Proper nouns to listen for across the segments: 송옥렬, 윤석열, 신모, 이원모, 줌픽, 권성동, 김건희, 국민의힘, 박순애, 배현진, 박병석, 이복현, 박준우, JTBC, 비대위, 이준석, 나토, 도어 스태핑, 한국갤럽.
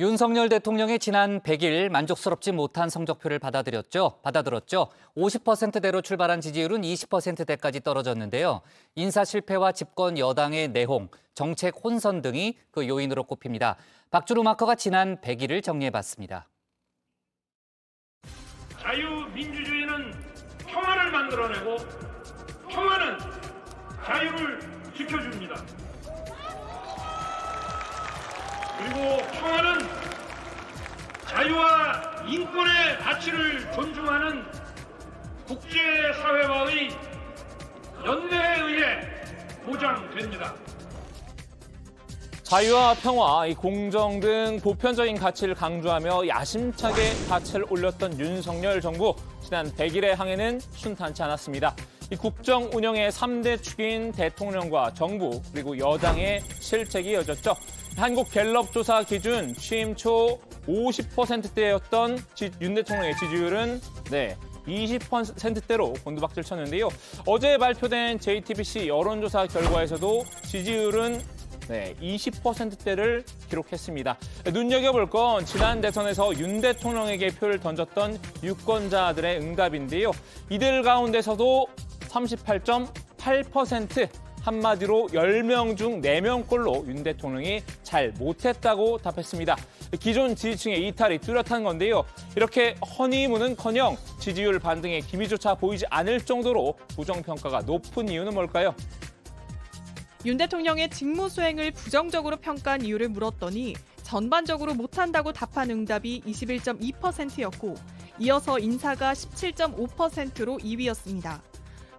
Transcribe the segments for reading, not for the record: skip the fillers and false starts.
윤석열 대통령이 지난 100일 만족스럽지 못한 성적표를 받아들었죠. 50%대로 출발한 지지율은 20%대까지 떨어졌는데요. 인사 실패와 집권 여당의 내홍, 정책 혼선 등이 그 요인으로 꼽힙니다. 박준우 마커가 지난 100일을 정리해봤습니다. 자유민주주의는 평화를 만들어내고 평화는 자유를 지켜줍니다. 그리고 평화는 자유와 인권의 가치를 존중하는 국제사회와의 연대에 의해 보장됩니다. 자유와 평화, 공정 등 보편적인 가치를 강조하며 야심차게 가치를 올렸던 윤석열 정부. 지난 100일의 항해는 순탄치 않았습니다. 이 국정 운영의 3대 축인 대통령과 정부 그리고 여당의 실책이 이어졌죠. 한국갤럽 조사 기준 취임 초 50%대였던 윤 대통령의 지지율은 20%대로 곤두박질 쳤는데요. 어제 발표된 JTBC 여론조사 결과에서도 지지율은 20%대를 기록했습니다. 눈여겨볼 건 지난 대선에서 윤 대통령에게 표를 던졌던 유권자들의 응답인데요. 이들 가운데서도 38.8%, 한마디로 10명 중 4명꼴로 윤 대통령이 잘 못했다고 답했습니다. 기존 지지층의 이탈이 뚜렷한 건데요. 이렇게 허니문은커녕 지지율 반등의 기미조차 보이지 않을 정도로 부정평가가 높은 이유는 뭘까요? 윤 대통령의 직무 수행을 부정적으로 평가한 이유를 물었더니 전반적으로 못한다고 답한 응답이 21.2%였고 이어서 인사가 17.5%로 2위였습니다.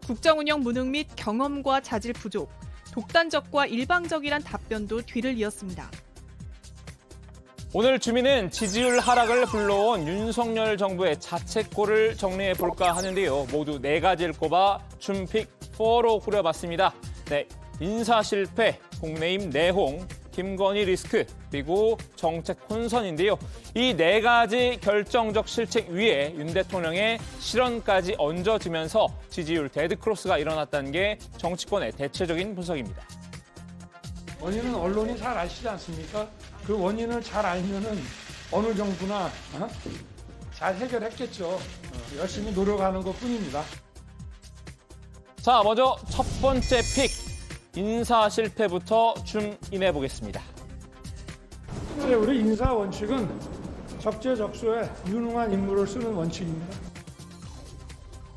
국정운영 무능 및 경험과 자질 부족, 독단적과 일방적이란 답변도 뒤를 이었습니다. 오늘 주민은 지지율 하락을 불러온 윤석열 정부의 자책골을 정리해볼까 하는데요. 모두 4가지를 꼽아 줌픽 4로 꾸려봤습니다. 인사 실패, 국내임 내홍, 김건희 리스크, 그리고 정책 혼선인데요. 이 4가지 결정적 실책 위에 윤 대통령의 실언까지 얹어지면서 지지율 데드크로스가 일어났다는 게 정치권의 대체적인 분석입니다. 원인은 언론이 잘 아시지 않습니까? 그 원인을 잘 알면은 어느 정부나 잘 해결했겠죠. 열심히 노력하는 것뿐입니다. 자, 먼저 첫 번째 픽. 인사 실패부터 줌인해 보겠습니다. 우리 인사 원칙은 적재적소에 유능한 인물을 쓰는 원칙입니다.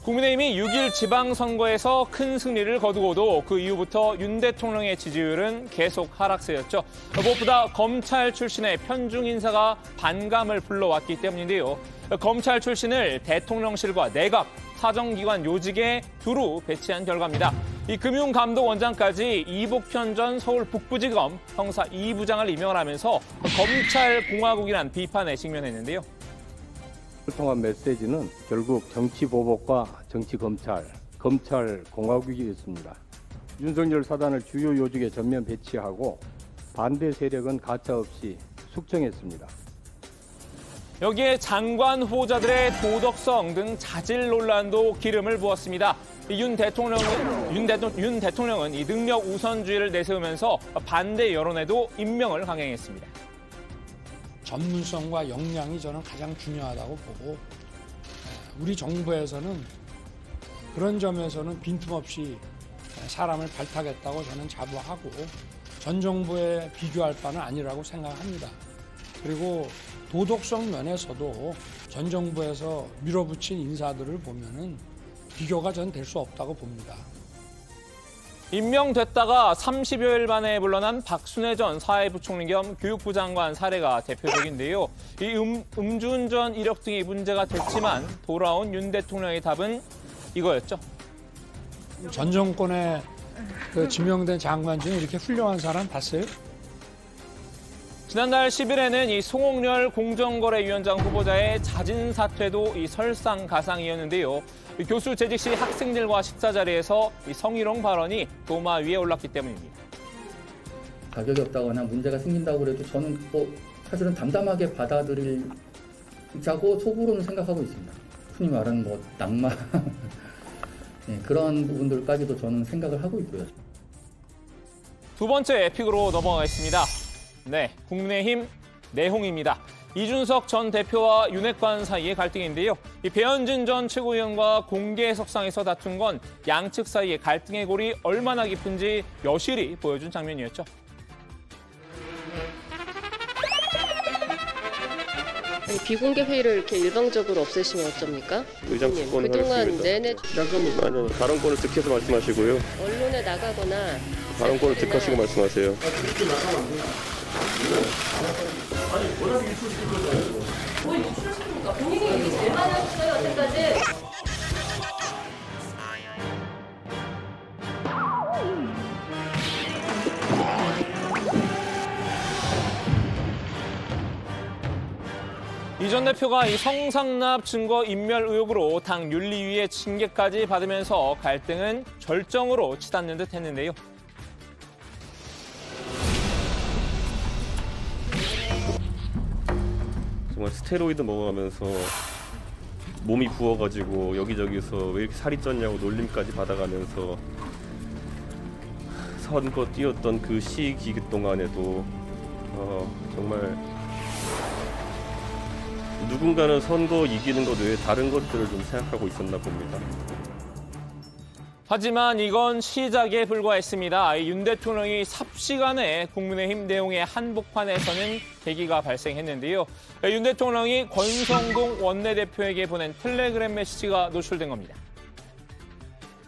국민의힘이 6.1 지방선거에서 큰 승리를 거두고도 그 이후부터 윤 대통령의 지지율은 계속 하락세였죠. 무엇보다 검찰 출신의 편중 인사가 반감을 불러왔기 때문인데요. 검찰 출신을 대통령실과 내각, 사정기관 요직에 두루 배치한 결과입니다. 이 금융감독원장까지 이복현 전 서울 북부지검 형사 2부장을 임명을 하면서 검찰공화국이란 비판에 직면했는데요. 통한 메시지는 결국 정치보복과 정치검찰, 검찰공화국이었습니다. 윤석열 사단을 주요 요직에 전면 배치하고 반대 세력은 가차없이 숙청했습니다. 여기에 장관 후보자들의 도덕성 등 자질 논란도 기름을 부었습니다. 윤 대통령은 이 능력 우선주의를 내세우면서 반대 여론에도 임명을 강행했습니다. 전문성과 역량이 저는 가장 중요하다고 보고 우리 정부에서는 그런 점에서는 빈틈없이 사람을 발탁했다고 저는 자부하고 전 정부에 비교할 바는 아니라고 생각합니다. 그리고 도덕성 면에서도 전 정부에서 밀어붙인 인사들을 보면은 비교가 전 될 수 없다고 봅니다. 임명됐다가 30여일 만에 물러난 박순애 전 사회부총리 겸 교육부 장관 사례가 대표적인데요. 이 음주운전 이력 등이 문제가 됐지만 돌아온 윤 대통령의 답은 이거였죠. 전 정권에 그 지명된 장관 중에 이렇게 훌륭한 사람 봤어요? 지난달 10일에는 이 송옥렬 공정거래위원장 후보자의 자진 사퇴도 이 설상가상이었는데요. 교수 재직 시 학생들과 식사 자리에서 이 성희롱 발언이 도마 위에 올랐기 때문입니다. 가격이 없다거나 문제가 생긴다고 해도 저는 사실은 담담하게 받아들이자고 속으로는 생각하고 있습니다. 흔히 말하는 낭만 그런 부분들까지도 저는 생각을 하고 있고요. 두 번째 픽으로 넘어가겠습니다. 국민의힘 내홍입니다. 이준석 전 대표와 윤핵관 사이의 갈등인데요. 배현진 전 최고위원과 공개 해석상에서 다툰 건 양측 사이의 갈등의 골이 얼마나 깊은지 여실히 보여준 장면이었죠. 비공개 회의를 이렇게 일방적으로 없애시면 어쩝니까? 의장권을 그동안 내내 잠깐만요. 발언권을 득해서 말씀하시고요. 언론에 나가거나 발언권을 득하시고 말씀하세요. 그렇게 나가면 안 돼요. 아니, 워낙 유출시킬 거잖아요. 뭘 유출시킵니까? 본인이 얘기 제일 많이 하셨어요, 여태까지. 이 전 대표가 이 성상납 증거 인멸 의혹으로 당 윤리위의 징계까지 받으면서 갈등은 절정으로 치닫는 듯 했는데요. 정말 스테로이드 먹어가면서 몸이 부어가지고 여기저기서 왜 이렇게 살이 쪘냐고 놀림까지 받아가면서 선거 뛰었던 그 시기 동안에도 정말 누군가는 선거 이기는 것 외에 다른 것들을 좀 생각하고 있었나 봅니다. 하지만 이건 시작에 불과했습니다. 윤 대통령이 삽시간에 국민의힘 내용의 한복판에서는 계기가 발생했는데요. 윤 대통령이 권성동 원내대표에게 보낸 텔레그램 메시지가 노출된 겁니다.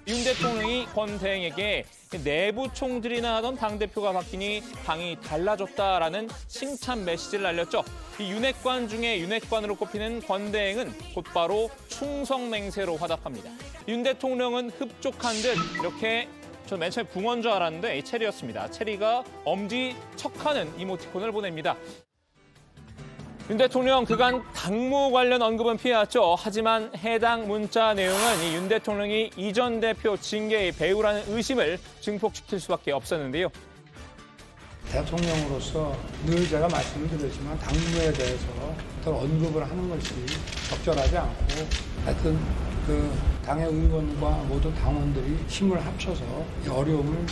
윤 대통령이 권 대행에게 내부 총질이나 하던 당대표가 바뀌니 당이 달라졌다라는 칭찬 메시지를 날렸죠. 이 윤핵관 중에 윤핵관으로 꼽히는 권 대행은 곧바로 충성맹세로 화답합니다. 윤 대통령은 흡족한 듯 이렇게 저 맨 처음에 붕어인 줄 알았는데 체리였습니다. 체리가 엄지 척하는 이모티콘을 보냅니다. 윤 대통령 그간 당무 관련 언급은 피해왔죠. 하지만 해당 문자 내용은 이 윤 대통령이 이 전 대표 징계의 배후라는 의심을 증폭시킬 수밖에 없었는데요. 대통령으로서 늘 제가 말씀을 드렸지만 당무에 대해서 어떤 언급을 하는 것이 적절하지 않고 하여튼 그 당의 의원과 모든 당원들이 힘을 합쳐서 이 어려움을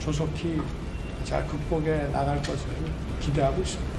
조속히 잘 극복해 나갈 것을 기대하고 있습니다.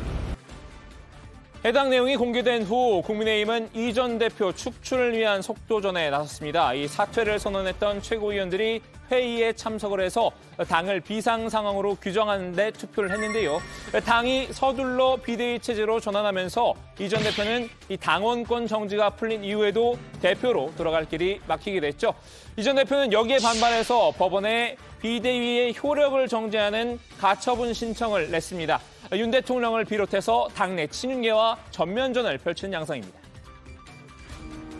해당 내용이 공개된 후 국민의힘은 이 전 대표 축출을 위한 속도전에 나섰습니다. 이 사퇴를 선언했던 최고위원들이 회의에 참석을 해서 당을 비상 상황으로 규정하는 데 투표를 했는데요. 당이 서둘러 비대위 체제로 전환하면서 이 전 대표는 이 당원권 정지가 풀린 이후에도 대표로 돌아갈 길이 막히게 됐죠. 이 전 대표는 여기에 반발해서 법원에 비대위의 효력을 정지하는 가처분 신청을 냈습니다. 윤 대통령을 비롯해서 당내 친윤계와 전면전을 펼치는 양상입니다.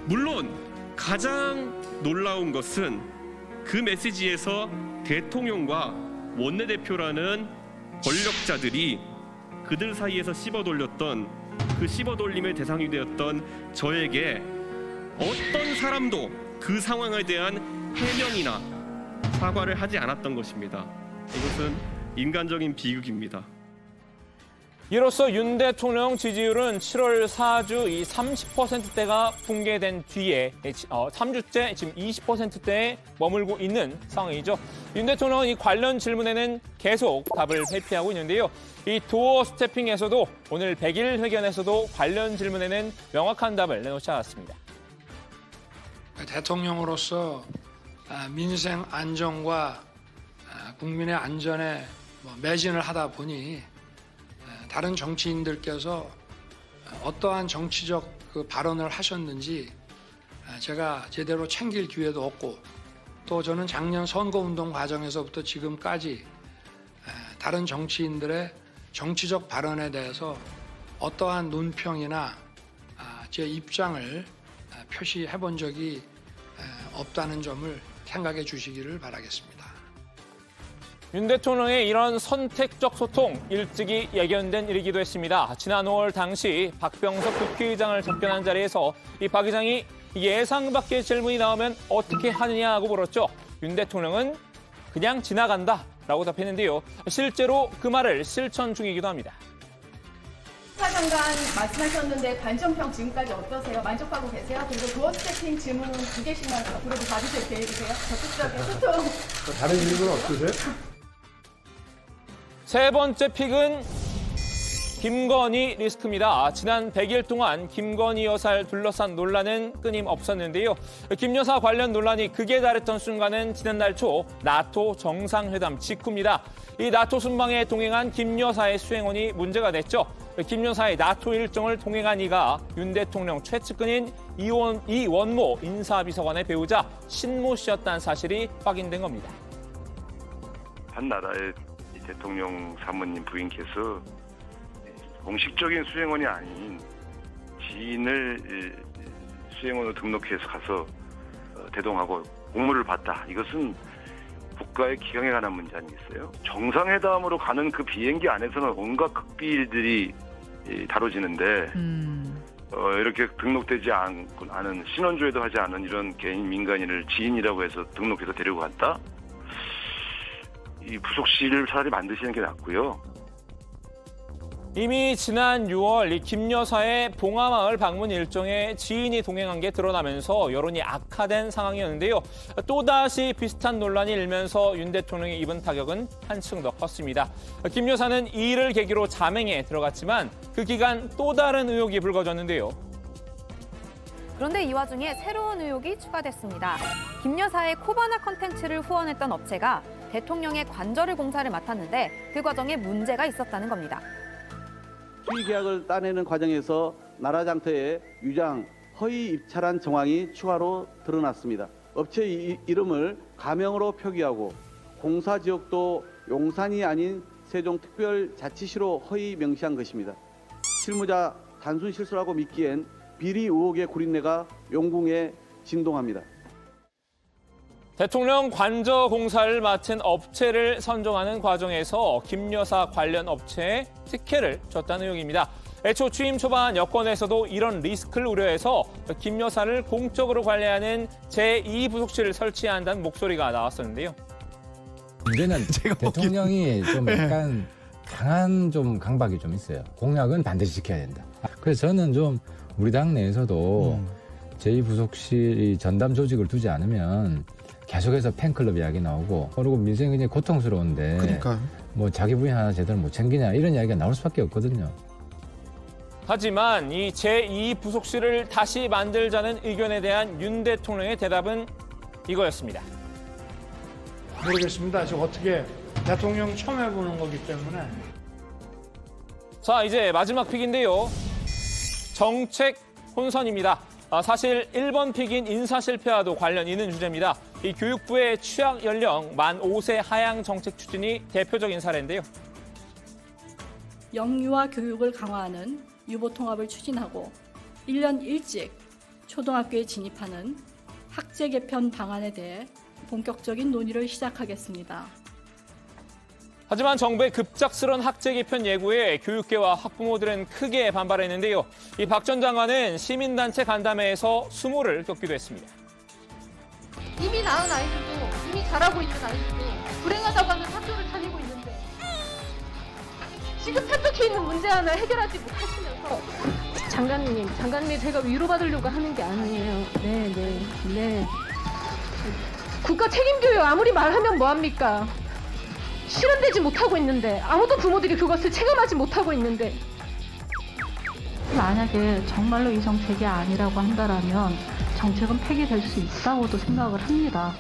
물론 가장 놀라운 것은 그 메시지에서 대통령과 원내대표라는 권력자들이 그들 사이에서 씹어돌렸던 그 씹어돌림의 대상이 되었던 저에게 어떤 사람도 그 상황에 대한 해명이나 사과를 하지 않았던 것입니다. 이것은 인간적인 비극입니다. 이로써 윤 대통령 지지율은 7월 4주 이 30%대가 붕괴된 뒤에 3주째 지금 20%대에 머물고 있는 상황이죠. 윤 대통령은 이 관련 질문에는 계속 답을 회피하고 있는데요. 이 도어 스태핑에서도 오늘 100일 회견에서도 관련 질문에는 명확한 답을 내놓지 않았습니다. 대통령으로서 민생 안정과 국민의 안전에 매진을 하다 보니 다른 정치인들께서 어떠한 정치적 발언을 하셨는지 제가 제대로 챙길 기회도 없고 또 저는 작년 선거운동 과정에서부터 지금까지 다른 정치인들의 정치적 발언에 대해서 어떠한 논평이나 제 입장을 표시해 본 적이 없다는 점을 생각해 주시기를 바라겠습니다. 윤 대통령의 이런 선택적 소통, 일찍이 예견된 일이기도 했습니다. 지난 5월 당시 박병석 국회의장을 접견한 자리에서 이 박 의장이 예상 밖의 질문이 나오면 어떻게 하느냐고 물었죠. 윤 대통령은 그냥 지나간다라고 답했는데요. 실제로 그 말을 실천 중이기도 합니다. 수사장관 말씀하셨는데 관전평 지금까지 어떠세요? 만족하고 계세요? 그리고 도어 스태핑 질문은 2개씩만 앞으로도 받으실 계획이세요? 적극적인 소통. 다른 질문 없으세요? 세 번째 픽은 김건희 리스크입니다. 지난 100일 동안 김건희 여사를 둘러싼 논란은 끊임없었는데요. 김 여사 관련 논란이 극에 달했던 순간은 지난달 초 나토 정상회담 직후입니다. 이 나토 순방에 동행한 김 여사의 수행원이 문제가 됐죠. 김 여사의 나토 일정을 동행한 이가 윤 대통령 최측근인 이원모 인사비서관의 배우자 신모 씨였다는 사실이 확인된 겁니다. 한 나라의 대통령 사모님 부인께서 공식적인 수행원이 아닌 지인을 수행원으로 등록해서 가서 대동하고 공무를 받다. 이것은 국가의 기강에 관한 문제 아니겠어요? 정상회담으로 가는 그 비행기 안에서는 온갖 극비일들이 다뤄지는데 이렇게 등록되지 않은 신원조회도 하지 않은 이런 개인 민간인을 지인이라고 해서 등록해서 데리고 갔다? 이 부속실을 차라리 만드시는 게 낫고요. 이미 지난 6월 이 김 여사의 봉하마을 방문 일정에 지인이 동행한 게 드러나면서 여론이 악화된 상황이었는데요. 또다시 비슷한 논란이 일면서 윤 대통령이 입은 타격은 한층 더 컸습니다. 김 여사는 이 일을 계기로 잠행에 들어갔지만 그 기간 또 다른 의혹이 불거졌는데요. 그런데 이 와중에 새로운 의혹이 추가됐습니다. 김 여사의 코바나 콘텐츠를 후원했던 업체가 대통령의 관저를 공사를 맡았는데 그 과정에 문제가 있었다는 겁니다. 이 계약을 따내는 과정에서 나라장터에 위장, 허위 입찰한 정황이 추가로 드러났습니다. 업체 이름을 가명으로 표기하고 공사 지역도 용산이 아닌 세종특별자치시로 허위 명시한 것입니다. 실무자 단순 실수라고 믿기엔 비리 의혹의 구린내가 용궁에 진동합니다. 대통령 관저 공사를 맡은 업체를 선정하는 과정에서 김 여사 관련 업체에 특혜를 줬다는 의혹입니다. 애초 취임 초반 여권에서도 이런 리스크를 우려해서 김 여사를 공적으로 관리하는 제2부속실을 설치해야 한다는 목소리가 나왔었는데요. 문제는 대통령이 좀 약간 강한 좀 강박이 좀 있어요. 공약은 반드시 지켜야 된다. 그래서 저는 좀 우리 당 내에서도 제2부속실이 전담 조직을 두지 않으면 계속해서 팬클럽 이야기 나오고 그리고 민생이 굉장히 고통스러운데 그러니까요. 뭐 자기 부인 하나 제대로 못 챙기냐 이런 이야기가 나올 수밖에 없거든요. 하지만 이 제2부속실을 다시 만들자는 의견에 대한 윤 대통령의 대답은 이거였습니다. 모르겠습니다. 지금 어떻게 대통령 처음 해보는 거기 때문에. 자, 이제 마지막 픽인데요. 정책 혼선입니다. 사실 1번 픽인 인사 실패와도 관련 있는 주제입니다. 이 교육부의 취학 연령 만 5세 하향 정책 추진이 대표적인 사례인데요. 영유아 교육을 강화하는 유보 통합을 추진하고 1년 일찍 초등학교에 진입하는 학제 개편 방안에 대해 본격적인 논의를 시작하겠습니다. 하지만 정부의 급작스러운 학제 개편 예고에 교육계와 학부모들은 크게 반발했는데요. 이 박 전 장관은 시민단체 간담회에서 수모를 겪기도 했습니다. 이미 낳은 아이들도, 이미 자라고 있는 아이들도 불행하다고 하면 학교를 다니고 있는데 지금 탓밖에 있는 문제 하나 해결하지 못하시면서 장관님 제가 위로받으려고 하는 게 아니에요. 네. 국가 책임교육 아무리 말하면 뭐합니까? 실현되지 못하고 있는데 아무도 부모들이 그것을 체감하지 못하고 있는데 만약에 정말로 이 정책이 아니라고 한다면 정책은 폐기될 수 있다고도 생각을 합니다.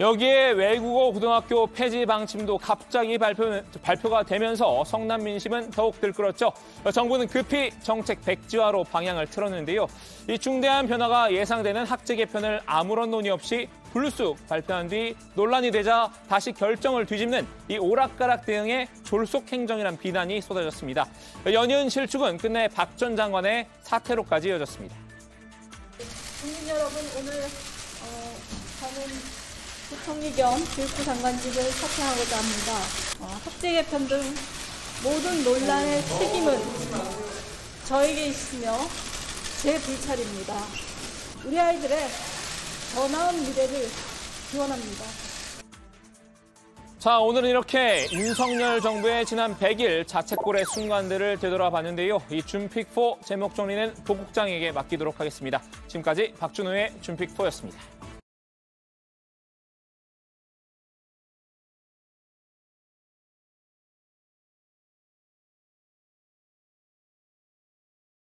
여기에 외국어 고등학교 폐지 방침도 갑자기 발표가 되면서 성남 민심은 더욱 들끓었죠. 정부는 급히 정책 백지화로 방향을 틀었는데요. 이 중대한 변화가 예상되는 학제 개편을 아무런 논의 없이 불쑥 발표한 뒤 논란이 되자 다시 결정을 뒤집는 이 오락가락 대응의 졸속 행정이란 비난이 쏟아졌습니다. 연이은 실축은 끝내 박 전 장관의 사퇴로까지 이어졌습니다. 국민 여러분, 오늘 저는 부총리 겸 교육부 장관직을 사퇴하고자 합니다. 학제 개편 등 모든 논란의 책임은 저에게 있으며 제 불찰입니다. 우리 아이들의 더 나은 미래를 기원합니다. 자, 오늘은 이렇게 윤석열 정부의 지난 100일 자책골의 순간들을 되돌아봤는데요. 이 준픽4 제목 정리는 보 국장에게 맡기도록 하겠습니다. 지금까지 박준우의 준픽4였습니다.